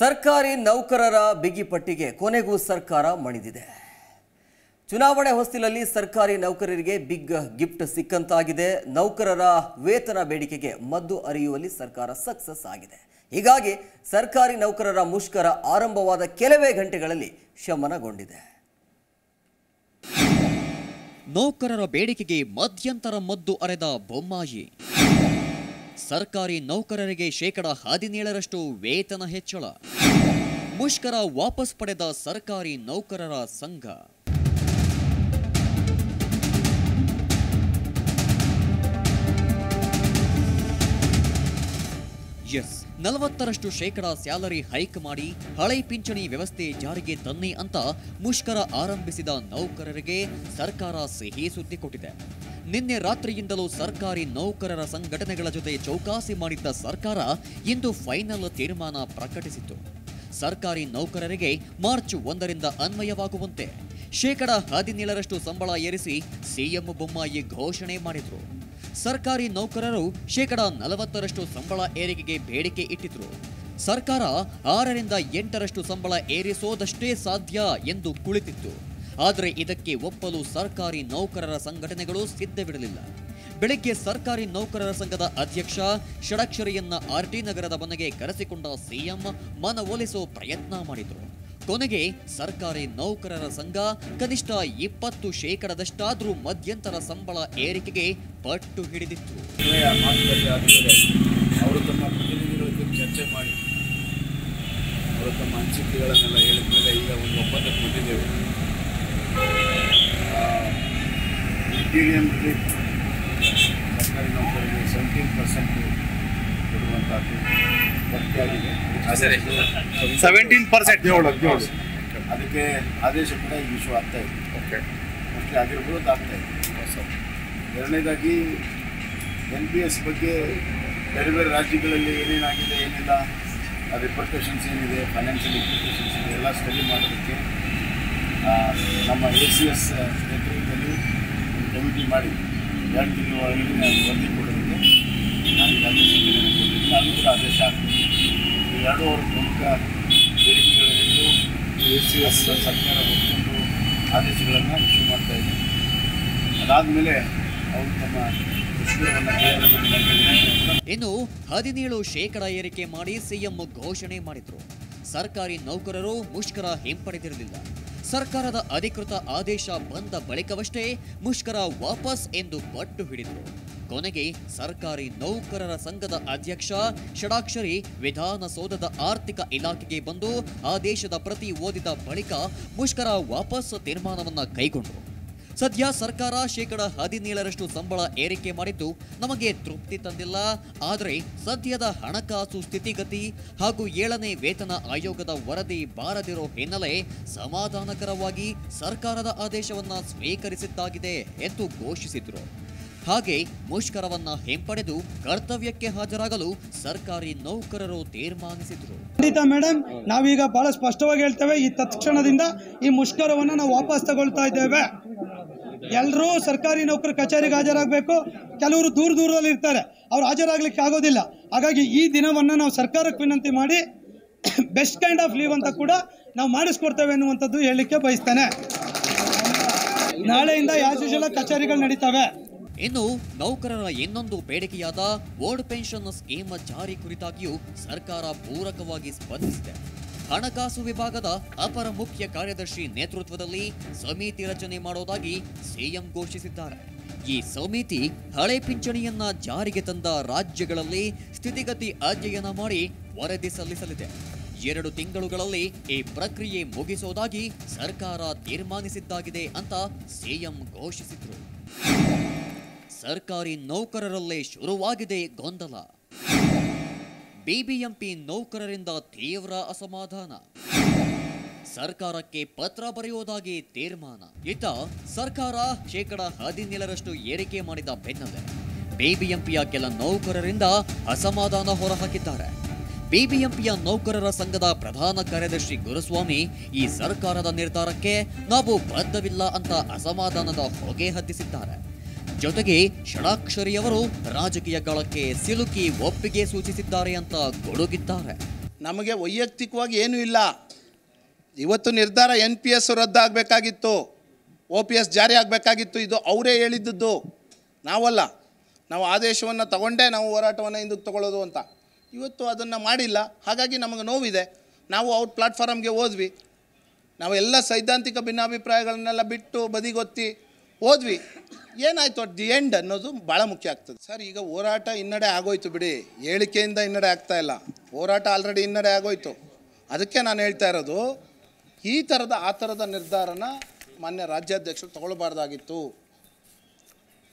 ಸರ್ಕಾರಿ ನೌಕರರ ಬಿಗಿಪಟ್ಟಿಗೆ ಕೊನೆಗೂ ಸರ್ಕಾರ ಮಣಿದಿದೆ. ಚುನಾವಣೆ ಹೊಸ್ತಿಲಲ್ಲಿ ಸರ್ಕಾರಿ ನೌಕರರಿಗೆ ಬಿಗ್ ಗಿಫ್ಟ್ ಸಿಕ್ಕಂತಾಗಿದೆ. ನೌಕರರ ವೇತನ ಬೇಡಿಕೆಗೆ ಮದ್ದು ಅರಿಯುವಲ್ಲಿ ಸರ್ಕಾರ ಸಕ್ಸಸ್ ಆಗಿದೆ. ಹೀಗಾಗಿ ಸರ್ಕಾರಿ ನೌಕರರ ಮುಷ್ಕರ ಆರಂಭವಾದ ಕೆಲವೇ ಗಂಟೆಗಳಲ್ಲಿ ಶಮನಗೊಂಡಿದೆ. ನೌಕರರ ಬೇಡಿಕೆಗೆ ಮಧ್ಯಂತರ ಮದ್ದು ಅರೆದ ಬೊಮ್ಮಾಯಿ. ಸರ್ಕಾರಿ ನೌಕರರಿಗೆ 17% ವೇತನ ಹೆಚ್ಚಳ. ಮುಷ್ಕರ ವಾಪಸ್ ಪಡೆದ ಸರ್ಕಾರಿ ನೌಕರರ ಸಂಘ. ಎಸ್ 40% ಸ್ಯಾಲರಿ ಹೈಕ್ ಮಾಡಿ ಹಳೆ ಪಿಂಚಣಿ ವ್ಯವಸ್ಥೆ ಜಾರಿಗೆ ತನ್ನಿ ಅಂತ ಮುಷ್ಕರ ಆರಂಭಿಸಿದ ನೌಕರರಿಗೆ ಸರ್ಕಾರ ಸಿಹಿ ಸುದ್ದಿ ಕೊಟ್ಟಿದೆ. ನಿನ್ನೆ ರಾತ್ರಿಯಿಂದಲೂ ಸರ್ಕಾರಿ ನೌಕರರ ಸಂಘಟನೆಗಳ ಜೊತೆ ಚೌಕಾಸಿ ಮಾಡಿದ್ದ ಸರ್ಕಾರ ಇಂದು ಫೈನಲ್ ತೀರ್ಮಾನ ಪ್ರಕಟಿಸಿತು. ಸರ್ಕಾರಿ ನೌಕರರಿಗೆ ಮಾರ್ಚ್ 1ರಿಂದ ಅನ್ವಯವಾಗುವಂತೆ 17% ಸಂಬಳ ಏರಿಸಿ ಸಿಎಂ ಬೊಮ್ಮಾಯಿ ಘೋಷಣೆ ಮಾಡಿದ್ರು. ಸರ್ಕಾರಿ ನೌಕರರು 40% ಸಂಬಳ ಏರಿಕೆಗೆ ಬೇಡಿಕೆ ಇಟ್ಟಿದ್ರು. ಸರ್ಕಾರ 6ರಿಂದ 8% ಸಂಬಳ ಏರಿಸೋದಷ್ಟೇ ಸಾಧ್ಯ ಎಂದು ಕುಳಿತಿತ್ತು. ಆದರೆ ಇದಕ್ಕೆ ಒಪ್ಪಲು ಸರ್ಕಾರಿ ನೌಕರರ ಸಂಘಟನೆಗಳು ಸಿದ್ಧವಿರಲಿಲ್ಲ. ಬೆಳಗ್ಗೆ ಸರ್ಕಾರಿ ನೌಕರರ ಸಂಘದ ಅಧ್ಯಕ್ಷ ಷಡಕ್ಷರಿಯನ್ನ ಆರ್ಟಿ ನಗರದ ಮನೆಗೆ ಕರೆಸಿಕೊಂಡ ಸಿಎಂ ಮನವೊಲಿಸೋ ಪ್ರಯತ್ನ ಮಾಡಿದರು. ಕೊನೆಗೆ ಸರ್ಕಾರಿ ನೌಕರರ ಸಂಘ ಕನಿಷ್ಠ 20%ದಷ್ಟಾದ್ರೂ ಮಧ್ಯಂತರ ಸಂಬಳ ಏರಿಕೆಗೆ ಪಟ್ಟು ಹಿಡಿದಿತ್ತು. ಅವರು ತಮ್ಮ ಪ್ರತಿನಿಧಿಗಳ ಜೊತೆ ಚರ್ಚೆ ಮಾಡಿ ಅವರು ತಮ್ಮ ಅನಿಸಿಕೆಗಳನ್ನೆಲ್ಲ ಹೇಳಿದ ಮೇಲೆ ಈಗ ಒಂದು ಒಪ್ಪಂದಕ್ಕೆ ಬಂದಿದ್ದೇವೆ. BBMP ಸರ್ಕಾರಿ ನೌಕರರಿಗೆ 17% ಕೊಡುವಂಥದ್ದು ಗಟ್ಟಿಯಾಗಿದೆ. 17% ಅದಕ್ಕೆ ಆದೇಶ ಕೂಡ ಈ ವಿಷಯ ಆಗ್ತಾ ಇದೆ. ಅಷ್ಟೇ ಆಗಿರ್ಬೋದು ಆಗ್ತಾ ಇದೆ. ಎರಡನೇದಾಗಿ NPS ಬಗ್ಗೆ ಬೇರೆ ಬೇರೆ ರಾಜ್ಯಗಳಲ್ಲಿ ಏನೇನಾಗಿದೆ ಏನಿಲ್ಲ ಅದು ರಿಪರ್ಕಷನ್ಸ್ ಏನಿದೆ ಫೈನಾನ್ಷಿಯಲ್ ಇಂಪ್ಲಿಕೇಷನ್ಸ್ ಇದೆ ಎಲ್ಲ ಸ್ಟಡಿ ಮಾಡೋದಕ್ಕೆ ನಮ್ಮ ACS ನೇತೃತ್ವದಲ್ಲಿ ಒಂದು ಕಮಿಟಿ ಮಾಡಿ 2 ತಿಂಗಳ ಒಳಗಡೆ ನಾನು ವರದಿ ಕೊಡೋದಕ್ಕೆ ನಾನು ಆದೇಶ ಕೊಟ್ಟಿದ್ದೀನಿ. ಅದು ಕೂಡ ಆದೇಶ ಆಗ್ತದೆ. ಎರಡು ಅವರು ಪ್ರಮುಖ ಬೇಡಿಕೆಗಳಲ್ಲಿದ್ದು ACS ಸರ್ಕಾರ ಒಪ್ಪಿಕೊಂಡು ಆದೇಶಗಳನ್ನು ಇಶ್ಯೂ ಮಾಡ್ತಾ ಇದೆ. ಅದಾದಮೇಲೆ ಅವರು ತಮ್ಮ ಇನ್ನು 17% ಏರಿಕೆ ಮಾಡಿ ಸಿಎಂ ಘೋಷಣೆ ಮಾಡಿದ್ರು. ಸರ್ಕಾರಿ ನೌಕರರು ಮುಷ್ಕರ ಹಿಂಪಡೆದಿರಲಿಲ್ಲ. ಸರ್ಕಾರದ ಅಧಿಕೃತ ಆದೇಶ ಬಂದ ಬಳಿಕವಷ್ಟೇ ಮುಷ್ಕರ ವಾಪಸ್ ಎಂದು ಪಟ್ಟು ಹಿಡಿದ್ರು. ಕೊನೆಗೆ ಸರ್ಕಾರಿ ನೌಕರರ ಸಂಘದ ಅಧ್ಯಕ್ಷ ಷಡಾಕ್ಷರಿ ವಿಧಾನಸೌಧದ ಆರ್ಥಿಕ ಇಲಾಖೆಗೆ ಬಂದು ಆದೇಶದ ಪ್ರತಿ ಓದಿದ ಬಳಿಕ ಮುಷ್ಕರ ವಾಪಸ್ ತೀರ್ಮಾನವನ್ನು ಕೈಗೊಂಡ್ರು. ಸದ್ಯ ಸರ್ಕಾರ 17% ಸಂಬಳ ಏರಿಕೆ ಮಾಡಿದ್ದು ನಮಗೆ ತೃಪ್ತಿ ತಂದಿಲ್ಲ, ಆದರೆ ಸದ್ಯದ ಹಣಕಾಸು ಸ್ಥಿತಿಗತಿ ಹಾಗೂ 7ನೇ ವೇತನ ಆಯೋಗದ ವರದಿ ಬಾರದಿರೋ ಹಿನ್ನೆಲೆ ಸಮಾಧಾನಕರವಾಗಿ ಸರ್ಕಾರದ ಆದೇಶವನ್ನು ಸ್ವೀಕರಿಸಿದ್ದಾಗಿದೆ ಎಂದು ಘೋಷಿಸಿದರು. ಹಾಗೆ ಮುಷ್ಕರವನ್ನು ಹಿಂಪಡೆದು ಕರ್ತವ್ಯಕ್ಕೆ ಹಾಜರಾಗಲು ಸರ್ಕಾರಿ ನೌಕರರು ತೀರ್ಮಾನಿಸಿದರು. ಖಂಡಿತ ಮೇಡಮ್, ನಾವೀಗ ಬಹಳ ಸ್ಪಷ್ಟವಾಗಿ ಹೇಳ್ತೇವೆ, ಈ ತತ್ಕ್ಷಣದಿಂದ ಈ ಮುಷ್ಕರವನ್ನು ನಾವು ವಾಪಸ್ ತಗೊಳ್ತಾ ಇದ್ದೇವೆ. ಎಲ್ಲರೂ ಸರ್ಕಾರಿ ನೌಕರ ಕಚೇರಿಗೆ ಹಾಜರಾಗಬೇಕು. ಕೆಲವರು ದೂರದಲ್ಲಿ ಇರ್ತಾರೆ, ಅವ್ರು ಹಾಜರಾಗಲಿಕ್ಕೆ ಆಗೋದಿಲ್ಲ. ಹಾಗಾಗಿ ಈ ದಿನವನ್ನು ನಾವು ಸರ್ಕಾರಕ್ಕೆ ವಿನಂತಿ ಮಾಡಿ ಬೆಸ್ಟ್ ಕೈಂಡ್ ಆಫ್ ಲೀವ್ ಅಂತ ಕೂಡ ನಾವು ಮಾಡಿಸ್ಕೊಡ್ತೇವೆ ಅನ್ನುವಂಥದ್ದು ಹೇಳಲಿಕ್ಕೆ ಬಯಸ್ತೇನೆ. ನಾಳೆಯಿಂದ ಯಾಜುಜಲ ಕಚೇರಿಗಳು ನಡೀತವೆ. ಇನ್ನು ನೌಕರರ ಇನ್ನೊಂದು ಬೇಡಿಕೆಯಾದ ಓಲ್ಡ್ ಪೆನ್ಷನ್ ಸ್ಕೀಮ್ ಜಾರಿ ಕುರಿತಾಗಿಯೂ ಸರ್ಕಾರ ಪೂರಕವಾಗಿ ಸ್ಪಂದಿಸಿದೆ. ಹಣಕಾಸು ವಿಭಾಗದ ಅಪರ ಮುಖ್ಯ ಕಾರ್ಯದರ್ಶಿ ನೇತೃತ್ವದಲ್ಲಿ ಸಮಿತಿ ರಚನೆ ಮಾಡೋದಾಗಿ ಸಿಎಂ ಘೋಷಿಸಿದ್ದಾರೆ. ಈ ಸಮಿತಿ ಹಳೆ ಪಿಂಚಣಿಯನ್ನ ಜಾರಿಗೆ ತಂದ ರಾಜ್ಯಗಳಲ್ಲಿ ಸ್ಥಿತಿಗತಿ ಅಧ್ಯಯನ ಮಾಡಿ ವರದಿ ಸಲ್ಲಿಸಲಿದೆ. 2 ತಿಂಗಳುಗಳಲ್ಲಿ ಈ ಪ್ರಕ್ರಿಯೆ ಮುಗಿಸೋದಾಗಿ ಸರ್ಕಾರ ತೀರ್ಮಾನಿಸಿದ್ದಾಗಿದೆ ಅಂತ ಸಿಎಂ ಘೋಷಿಸಿದ್ರು. ಸರ್ಕಾರಿ ನೌಕರರಲ್ಲೇ ಶುರುವಾಗಿದೆ ಗೊಂದಲ. BBMP ನೌಕರರಿಂದ ತೀವ್ರ ಅಸಮಾಧಾನ. ಸರ್ಕಾರಕ್ಕೆ ಪತ್ರ ಬರೆಯೋದಾಗಿ ತೀರ್ಮಾನ. ಇತ್ತ ಸರ್ಕಾರ 17% ಏರಿಕೆ ಮಾಡಿದ ಬೆನ್ನಲ್ಲೇ BBMPಯ ಕೆಲ ನೌಕರರಿಂದ ಅಸಮಾಧಾನ ಹೊರಹಾಕಿದ್ದಾರೆ. BBMPಯ ನೌಕರರ ಸಂಘದ ಪ್ರಧಾನ ಕಾರ್ಯದರ್ಶಿ ಗುರುಸ್ವಾಮಿ ಈ ಸರ್ಕಾರದ ನಿರ್ಧಾರಕ್ಕೆ ನಾವು ಬದ್ಧವಿಲ್ಲ ಅಂತ ಅಸಮಾಧಾನದ ಹೊಗೆ ಹತ್ತಿಸಿದ್ದಾರೆ. ಜೊತೆಗೆ ಷಡಾಕ್ಷರಿಯವರು ರಾಜಕೀಯ ಗಳಕ್ಕೆ ಸಿಲುಕಿ ಒಪ್ಪಿಗೆ ಸೂಚಿಸಿದ್ದಾರೆ ಅಂತ ಗೊಡುಗಿದ್ದಾರೆ. ನಮಗೆ ವೈಯಕ್ತಿಕವಾಗಿ ಏನು ಇಲ್ಲ. ಇವತ್ತು ನಿರ್ಧಾರ NPS ರದ್ದಾಗಬೇಕಾಗಿತ್ತು, OPS ಜಾರಿ ಆಗಬೇಕಾಗಿತ್ತು. ಇದು ಅವರೇ ಹೇಳಿದ್ದದ್ದು, ನಾವಲ್ಲ. ನಾವು ಆದೇಶವನ್ನು ತಗೊಂಡೇ ನಾವು ಹೋರಾಟವನ್ನು ಹಿಂದಕ್ಕೆ ತಗೊಳ್ಳೋದು ಅಂತ. ಇವತ್ತು ಅದನ್ನು ಮಾಡಿಲ್ಲ, ಹಾಗಾಗಿ ನಮಗೆ ನೋವಿದೆ. ನಾವು ಅವ್ರ ಪ್ಲಾಟ್ಫಾರ್ಮ್ಗೆ ಹೋದ್ವಿ, ನಾವೆಲ್ಲ ಸೈದ್ಧಾಂತಿಕ ಭಿನ್ನಾಭಿಪ್ರಾಯಗಳನ್ನೆಲ್ಲ ಬಿಟ್ಟು ಬದಿಗೊತ್ತಿ ಹೋದ್ವಿ. ಏನಾಯಿತು ಅಟ್ ದಿ ಎಂಡ್ ಅನ್ನೋದು ಭಾಳ ಮುಖ್ಯ ಆಗ್ತದೆ. ಸರ್, ಈಗ ಹೋರಾಟ ಹಿನ್ನಡೆ ಆಗೋಯ್ತು ಬಿಡಿ, ಹೇಳಿಕೆಯಿಂದ ಹಿನ್ನಡೆ ಆಗ್ತಾ ಇಲ್ಲ, ಹೋರಾಟ ಆಲ್ರೆಡಿ ಹಿನ್ನಡೆ ಆಗೋಯ್ತು. ಅದಕ್ಕೆ ನಾನು ಹೇಳ್ತಾ ಇರೋದು, ಈ ಥರದ ಆ ಥರದ ನಿರ್ಧಾರನ ಮಾನ್ಯ ರಾಜ್ಯಾಧ್ಯಕ್ಷರು ತಗೊಳ್ಬಾರ್ದಾಗಿತ್ತು,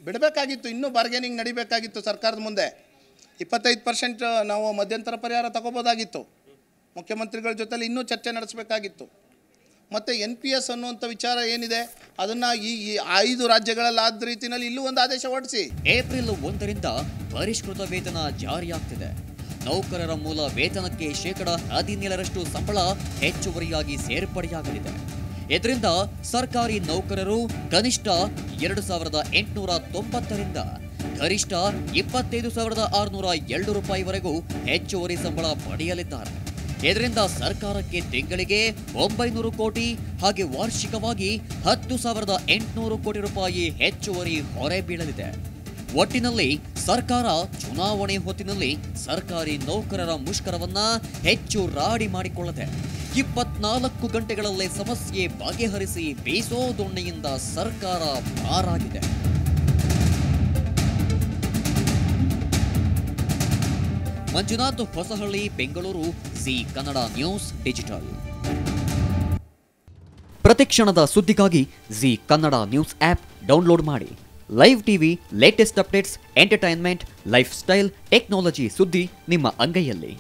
ಬಿಡಬೇಕಾಗಿತ್ತು. ಇನ್ನೂ ಬಾರ್ಗೇನಿಂಗ್ ನಡಿಬೇಕಾಗಿತ್ತು ಸರ್ಕಾರದ ಮುಂದೆ. 25% ನಾವು ಮಧ್ಯಂತರ ಪರಿಹಾರ ತಗೋಬೋದಾಗಿತ್ತು, ಮುಖ್ಯಮಂತ್ರಿಗಳ ಜೊತೆಲಿ ಇನ್ನೂ ಚರ್ಚೆ ನಡೆಸಬೇಕಾಗಿತ್ತು. ಮತ್ತು NPS ಅನ್ನುವಂಥ ವಿಚಾರ ಏನಿದೆ ಅದನ್ನು ಈ 5 ರಾಜ್ಯಗಳಲ್ಲಾದ ರೀತಿಯಲ್ಲಿ ಇಲ್ಲೂ ಒಂದು ಆದೇಶ ಹೊರಡಿಸಿ. ಏಪ್ರಿಲ್ 1ರಿಂದ ಪರಿಷ್ಕೃತ ವೇತನ ಜಾರಿಯಾಗ್ತಿದೆ. ನೌಕರರ ಮೂಲ ವೇತನಕ್ಕೆ ಶೇಕಡ 17% ಸಂಬಳ ಹೆಚ್ಚುವರಿಯಾಗಿ ಸೇರ್ಪಡೆಯಾಗಲಿದೆ. ಇದರಿಂದ ಸರ್ಕಾರಿ ನೌಕರರು ಕನಿಷ್ಠ 2890 ಗರಿಷ್ಠ 25,602 ರೂಪಾಯಿವರೆಗೂ ಹೆಚ್ಚುವರಿ ಸಂಬಳ ಪಡೆಯಲಿದ್ದಾರೆ. ಇದರಿಂದ ಸರ್ಕಾರಕ್ಕೆ ತಿಂಗಳಿಗೆ 900 ಕೋಟಿ ಹಾಗೆ ವಾರ್ಷಿಕವಾಗಿ 10,800 ಕೋಟಿ ರೂಪಾಯಿ ಹೆಚ್ಚುವರಿ ಹೊರೆ ಬೀಳಲಿದೆ. ಒಟ್ಟಿನಲ್ಲಿ ಸರ್ಕಾರ ಚುನಾವಣೆ ಹೊತ್ತಿನಲ್ಲಿ ಸರ್ಕಾರಿ ನೌಕರರ ಮುಷ್ಕರವನ್ನ ಹೆಚ್ಚು ರಾಡಿ ಮಾಡಿಕೊಳ್ಳದೆ 24 ಗಂಟೆಗಳಲ್ಲೇ ಸಮಸ್ಯೆ ಬಗೆಹರಿಸಿ ಬೇಸೋ ದೊಣ್ಣೆಯಿಂದ ಸರ್ಕಾರ ಪಾರಾಗಿದೆ. Manjunath Hosahalli, Bengaluru, Zee Kannada news digital. ಪ್ರತಿಕ್ಷಣದ ಸುದ್ದಿಗಾಗಿ Zee Kannada news app download ಮಾಡಿ. Live TV, latest updates, entertainment, lifestyle, technology ಸುದ್ದಿ ನಿಮ್ಮ ಅಂಗೈಯಲ್ಲಿ.